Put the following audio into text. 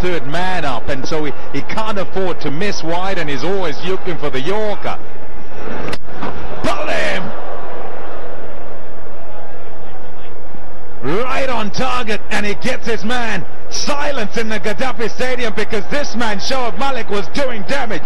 third man up, and so he can't afford to miss wide, and he's always looking for the Yorker. Got him! Right on target, and he gets his man. Silence in the Gaddafi Stadium, because this man, Shoaib Malik, was doing damage.